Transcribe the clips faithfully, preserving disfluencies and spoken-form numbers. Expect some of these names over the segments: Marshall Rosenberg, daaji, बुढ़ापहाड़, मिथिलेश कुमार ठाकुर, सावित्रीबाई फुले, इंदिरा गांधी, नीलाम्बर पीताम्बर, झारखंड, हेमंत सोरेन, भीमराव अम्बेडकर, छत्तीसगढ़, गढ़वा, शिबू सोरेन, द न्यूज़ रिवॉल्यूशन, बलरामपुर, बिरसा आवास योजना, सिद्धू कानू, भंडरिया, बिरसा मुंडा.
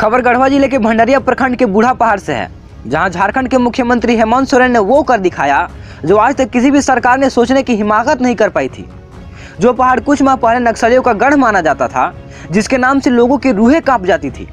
खबर गढ़वा जिले के भंडरिया प्रखंड के बुढ़ापहाड़ से है, जहां झारखंड के मुख्यमंत्री हेमंत सोरेन ने वो कर दिखाया जो आज तक किसी भी सरकार ने सोचने की हिमाकत नहीं कर पाई थी। जो पहाड़ कुछ माह पहले नक्सलियों का गढ़ माना जाता था, जिसके नाम से लोगों की रूहें कांप जाती थी,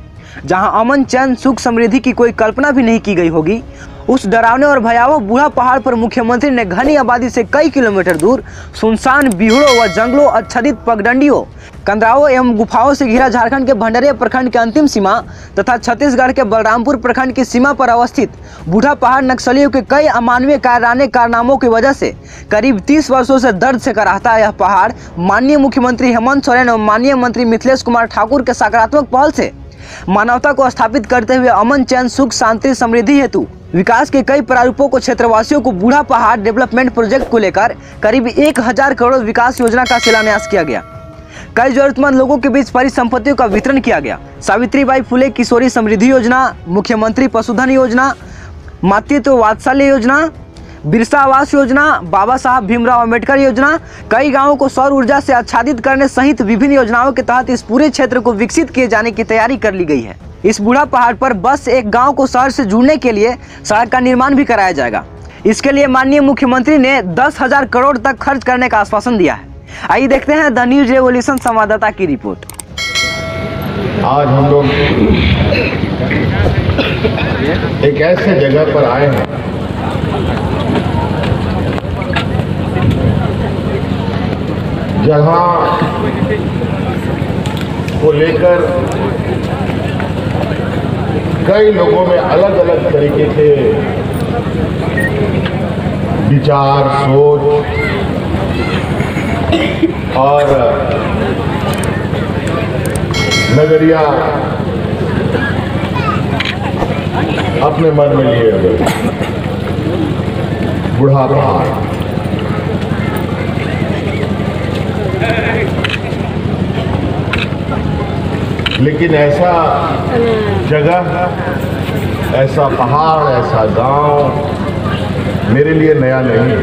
जहां अमन चैन सुख समृद्धि की कोई कल्पना भी नहीं की गई होगी, उस डरावने और भयावह बूढ़ा पहाड़ पर मुख्यमंत्री ने घनी आबादी से कई किलोमीटर दूर सुनसान बिहड़ों व जंगलों, अच्छादित पगडंडियों, कंदराओं एवं गुफाओं से घिरा झारखंड के भंडरिया प्रखंड के अंतिम सीमा तथा छत्तीसगढ़ के बलरामपुर प्रखंड की सीमा पर अवस्थित बूढ़ा पहाड़ नक्सलियों के कई अमानवीय कायराने कारनामों की वजह से करीब तीस वर्षों से दर्द से कराहता यह पहाड़ माननीय मुख्यमंत्री हेमंत सोरेन और माननीय मंत्री मिथिलेश कुमार ठाकुर के सकारात्मक पहल से मानवता को स्थापित करते हुए अमन चैन सुख शांति समृद्धि हेतु विकास के कई प्रारूपों को क्षेत्रवासियों को बूढ़ा पहाड़ डेवलपमेंट प्रोजेक्ट को लेकर करीब एक हजार करोड़ विकास योजना का शिलान्यास किया गया। कई जरूरतमंद लोगों के बीच परिसंपत्तियों का वितरण किया गया। सावित्रीबाई फुले किशोरी समृद्धि योजना, मुख्यमंत्री पशुधन योजना, मातृत्व वात्सल्य योजना, बिरसा आवास योजना, बाबा साहब भीमराव अम्बेडकर योजना, कई गांवों को सौर ऊर्जा से आच्छादित करने सहित विभिन्न योजनाओं के तहत इस पूरे क्षेत्र को विकसित किए जाने की तैयारी कर ली गई है। इस बूढ़ा पहाड़ पर बस एक गांव को शहर से जोड़ने के लिए सड़क का निर्माण भी कराया जाएगा। इसके लिए माननीय मुख्यमंत्री ने दस हजार करोड़ तक खर्च करने का आश्वासन दिया है। आइए देखते हैं द न्यूज रेवोल्यूशन संवाददाता की रिपोर्ट। आज हम लोग एक ऐसे जगह पर आए हैं जहाँ को लेकर कई लोगों में अलग अलग तरीके के विचार, सोच और नजरिया अपने मन में लिए हुए बुढ़ापहाड़ लेकिन ऐसा जगह, ऐसा पहाड़, ऐसा गांव मेरे लिए नया नहीं है।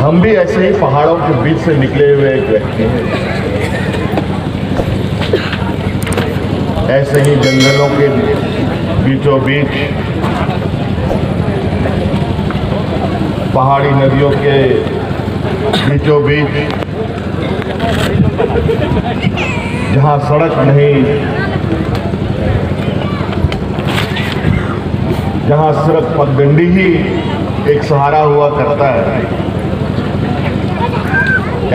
हम भी ऐसे ही पहाड़ों के बीच से निकले हुए एक व्यक्ति हैं। ऐसे ही जंगलों के बीचों बीच, पहाड़ी नदियों के बीचों बीच, जहाँ सड़क नहीं, जहाँ सिर्फ पगडंडी ही एक सहारा हुआ करता है,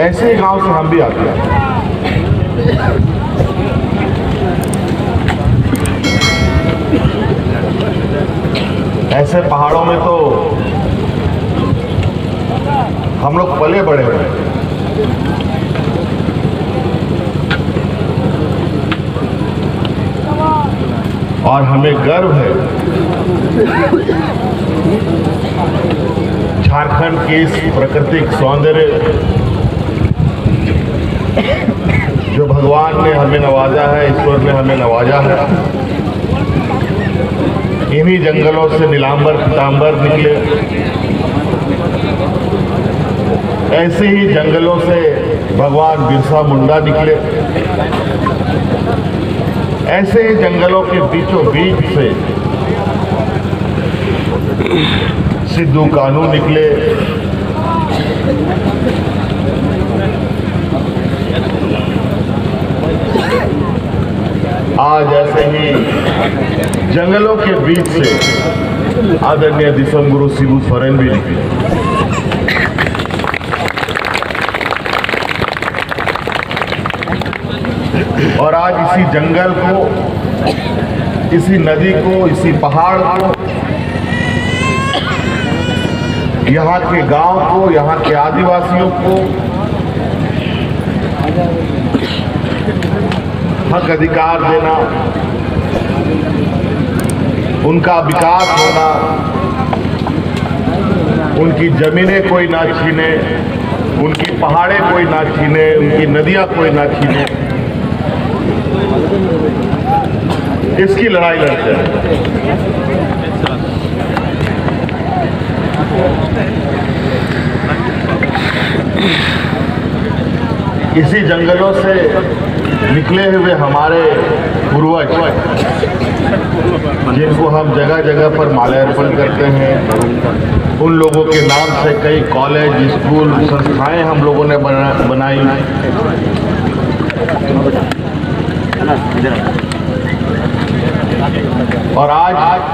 ऐसे गांव से हम भी आते हैं। ऐसे पहाड़ों में तो हम लोग पले बड़े हुए। और हमें गर्व है झारखंड के इस प्राकृतिक सौंदर्य जो भगवान ने हमें नवाजा है, ईश्वर ने हमें नवाजा है। इन्हीं जंगलों से नीलाम्बर पीताम्बर निकले, ऐसे ही जंगलों से भगवान बिरसा मुंडा निकले, ऐसे ही जंगलों के बीचों बीच से सिद्धू कानू निकले, आज ऐसे ही जंगलों के बीच से आदरणीय दिसम गुरु शिबू सोरेन भी निकले। और आज इसी जंगल को, इसी नदी को, इसी पहाड़ को, यहाँ के गांव को, यहाँ के आदिवासियों को हक अधिकार देना, उनका विकास होना, उनकी जमीनें कोई ना छीने, उनकी पहाड़ें कोई ना छीने, उनकी नदियाँ कोई ना छीने, इसकी लड़ाई लड़ते हैं। इसी जंगलों से निकले हुए हमारे पूर्वज जिनको हम जगह जगह पर माल्यार्पण करते हैं, उन लोगों के नाम से कई कॉलेज, स्कूल, संस्थाएं हम लोगों ने बना, बनाई और आज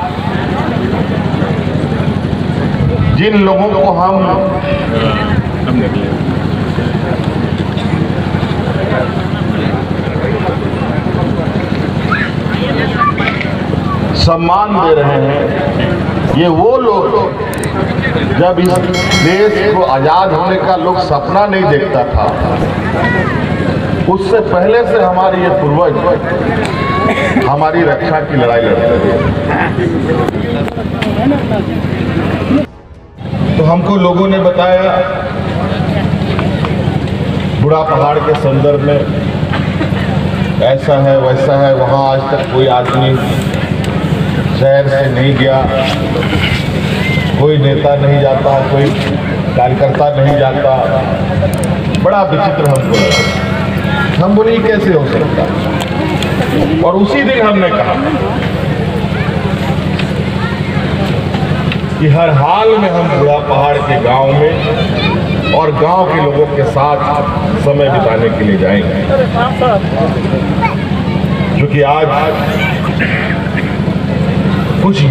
जिन लोगों को हम सम्मान दे रहे हैं, ये वो लोग जब इस देश को आज़ाद होने का लोग सपना नहीं देखता था, उससे पहले से हमारे ये पूर्वज हमारी रक्षा की लड़ाई लड़ते थे। तो हमको लोगों ने बताया बुढ़ापहाड़ के संदर्भ में ऐसा है वैसा है, वहाँ आज तक कोई आदमी शहर से नहीं गया, कोई नेता नहीं जाता, कोई कार्यकर्ता नहीं जाता। बड़ा विचित्र हमको लगा, हम बोले कैसे हो सकता। और उसी दिन हमने कहा कि हर हाल में हम बुढ़ापहाड़ के गांव में और गांव के लोगों के साथ समय बिताने के लिए जाएंगे, क्योंकि आज कुछ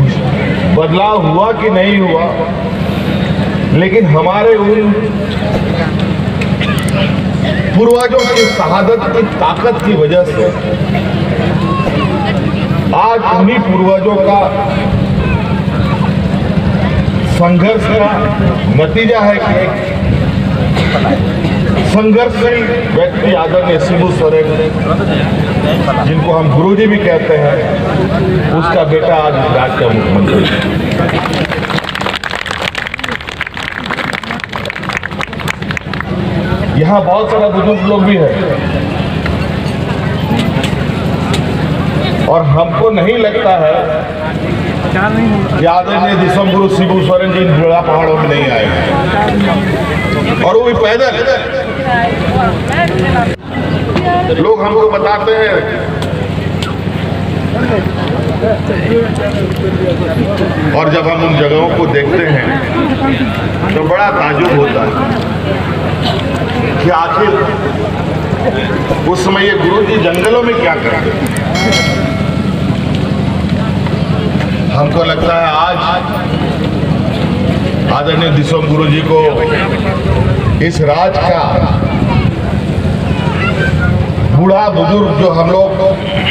बदलाव हुआ कि नहीं हुआ, लेकिन हमारे उन पूर्वजों की शहादत की ताकत की वजह से आज उन्हीं पूर्वजों का संघर्ष का नतीजा है कि एक संघर्षशील व्यक्ति आदरणीय शिबू सोरेन, जिनको हम गुरुजी भी कहते हैं, उसका बेटा आज राज्य का मुख्यमंत्री है। यहाँ बहुत सारा बुजुर्ग लोग भी हैं और हमको नहीं लगता है आदरणीय दिसम गुरु शिबू सोरेन जी बुढ़ा पहाड़ों में नहीं आए, और वो भी पैदल। लोग हमको बताते हैं और जब हम उन जगहों को देखते हैं तो बड़ा ताजुब होता है कि आखिर उस समय ये गुरुजी जंगलों में क्या करते हैं। हमको लगता है आज आदरणीय दिसोम गुरुजी को इस राज का बूढ़ा बुजुर्ग जो हम लोग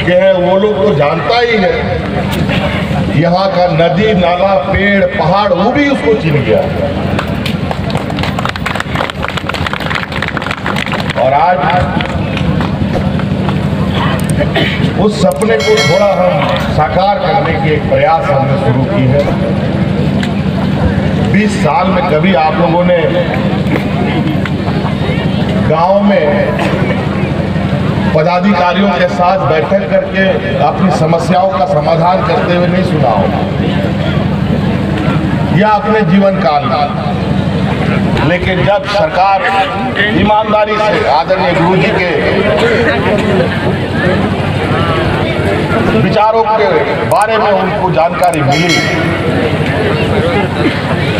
के हैं वो लोग तो जानता ही है, यहाँ का नदी नाला पेड़ पहाड़ वो भी उसको चिन गया। और आज उस सपने को थोड़ा हम साकार करने की एक प्रयास हमने शुरू की है। बीस साल में कभी आप लोगों ने गांव में पदाधिकारियों के साथ बैठक करके अपनी समस्याओं का समाधान करते हुए नहीं सुना होगा या अपने जीवन काल में, लेकिन जब सरकार ईमानदारी से आदरणीय गुरुजी के विचारों के बारे में उनको जानकारी मिली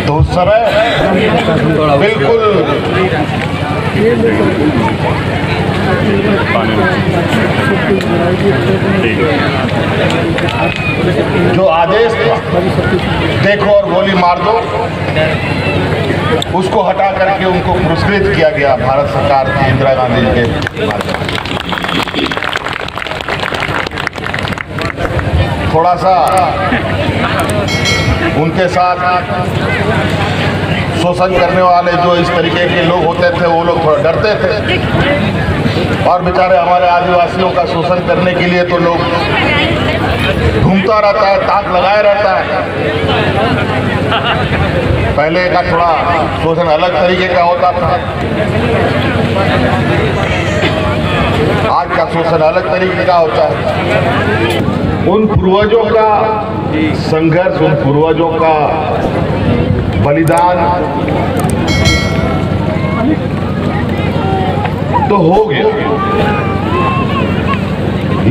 तो उस समय बिल्कुल जो आदेश था देखो और गोली मार दो, उसको हटा करके उनको पुरस्कृत किया गया भारत सरकार की इंदिरा गांधी के माध्यम। थोड़ा सा उनके साथ शोषण करने वाले जो इस तरीके के लोग होते थे वो लोग थोड़ा डरते थे, और बेचारे हमारे आदिवासियों का शोषण करने के लिए तो लोग घूमता रहता है, ताक लगाए रहता है। पहले का थोड़ा शोषण अलग तरीके का होता था, आज का शोषण अलग तरीके का होता है। उन पूर्वजों का संघर्ष, उन पूर्वजों का बलिदान तो हो गया,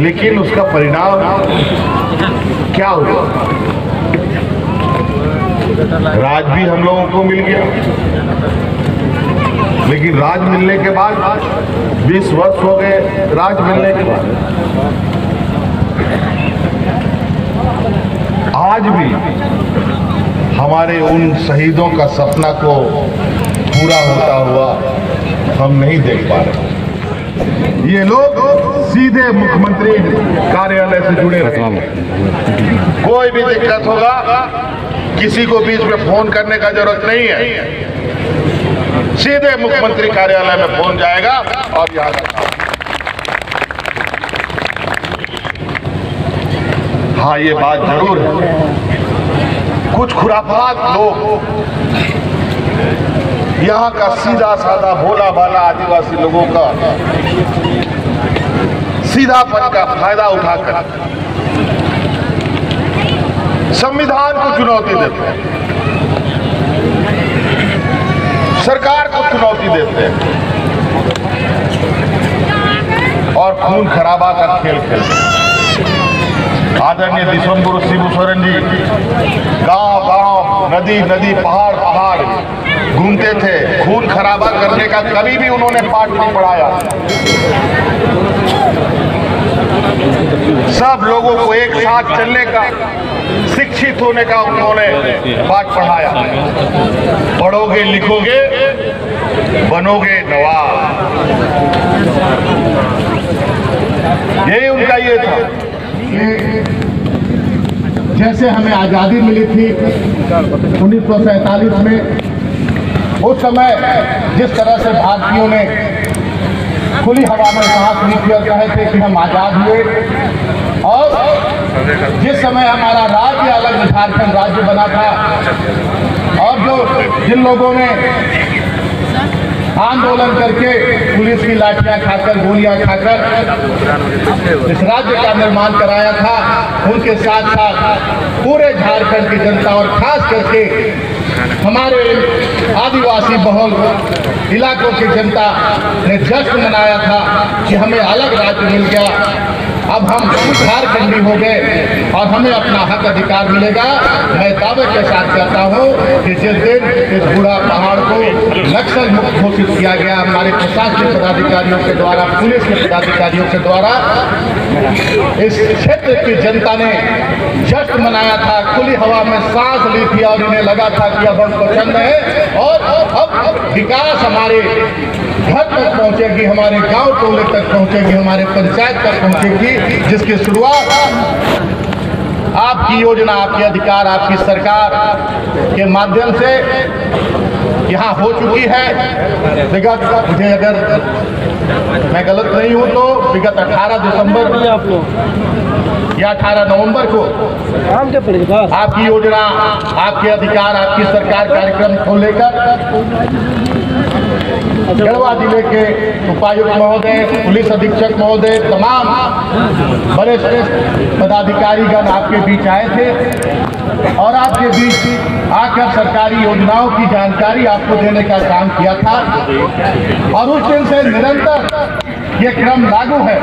लेकिन उसका परिणाम क्या हुआ? राज भी हम लोगों को मिल गया, लेकिन राज मिलने के बाद बीस वर्ष हो गए राज मिलने के बाद। आज भी हमारे उन शहीदों का सपना को पूरा होता हुआ हम नहीं देख पा रहे। ये लोग सीधे मुख्यमंत्री कार्यालय से जुड़े हैं। कोई भी दिक्कत होगा किसी को बीच में फोन करने का जरूरत नहीं है, सीधे मुख्यमंत्री कार्यालय में फोन जाएगा और यहाँ का। हाँ, ये बात जरूर है, कुछ खुराफात लोग यहाँ का सीधा साधा भोला भाला आदिवासी लोगों का सीधापन का फायदा उठाकर संविधान को चुनौती देते हैं, सरकार को चुनौती देते हैं और खून खराबा का खेल खेलते हैं। आदरणीय दिशम गुरु शिबू सोरेन जी गांव गांव, नदी नदी, पहाड़ पहाड़ घूमते थे, खून खराबा करने का कभी भी उन्होंने पाठ नहीं पढ़ाया। सब लोगों को एक साथ चलने का, शिक्षित होने का उन्होंने पाठ पढ़ाया। पढ़ोगे लिखोगे बनोगे नवाब, यही उनका ये था। जैसे हमें आजादी मिली थी उन्नीस सौ सैतालीस में, उस समय जिस तरह से भारतीयों ने खुली हवा में सांस लेकर कहे थे कि हम आज़ाद हुए, और जिस समय हमारा राज्य अलग झारखंड राज्य बना था और जो जिन लोगों ने आंदोलन करके पुलिस की लाठियां खाकर गोलियां खाकर इस राज्य का निर्माण कराया था, उनके साथ साथ पूरे झारखंड की जनता और खास करके हमारे आदिवासी बहुल इलाकों की जनता ने जश्न मनाया था कि हमें अलग राज्य मिल गया, अब हम झारखंडी हो गए और हमें अपना हक अधिकार मिलेगा। मैं दावे के साथ कहता हूँ कि जिस दिन इस बुढ़ापहाड़ को नक्सल मुक्त घोषित किया गया हमारे प्रशासनिक पदाधिकारियों के द्वारा, पुलिस के पदाधिकारियों के द्वारा, इस क्षेत्र की जनता ने जश्न मनाया था, खुली हवा में सांस ली थी और इन्हें लगा था कि अब हम स्वतंत्र हैं और अब विकास हमारे घर तक पहुँचेगी, हमारे गाँव टोले तक पहुँचेगी, हमारे पंचायत तक पहुँचेगी, जिसकी शुरुआत आपकी योजना, आपके अधिकार, आपकी सरकार के माध्यम से यहाँ हो चुकी है। विगत मुझे अगर मैं गलत नहीं हूँ तो विगत अठारह दिसंबर या अठारह नवंबर को आपकी योजना, आपके अधिकार, आपकी सरकार कार्यक्रम को लेकर गढ़वा जिले के उपायुक्त महोदय, पुलिस अधीक्षक महोदय, तमाम बड़े पदाधिकारीगण आपके बीच आए थे और आपके बीच आकर सरकारी योजनाओं की जानकारी आपको देने का काम किया था और उस दिन से निरंतर ये क्रम लागू है।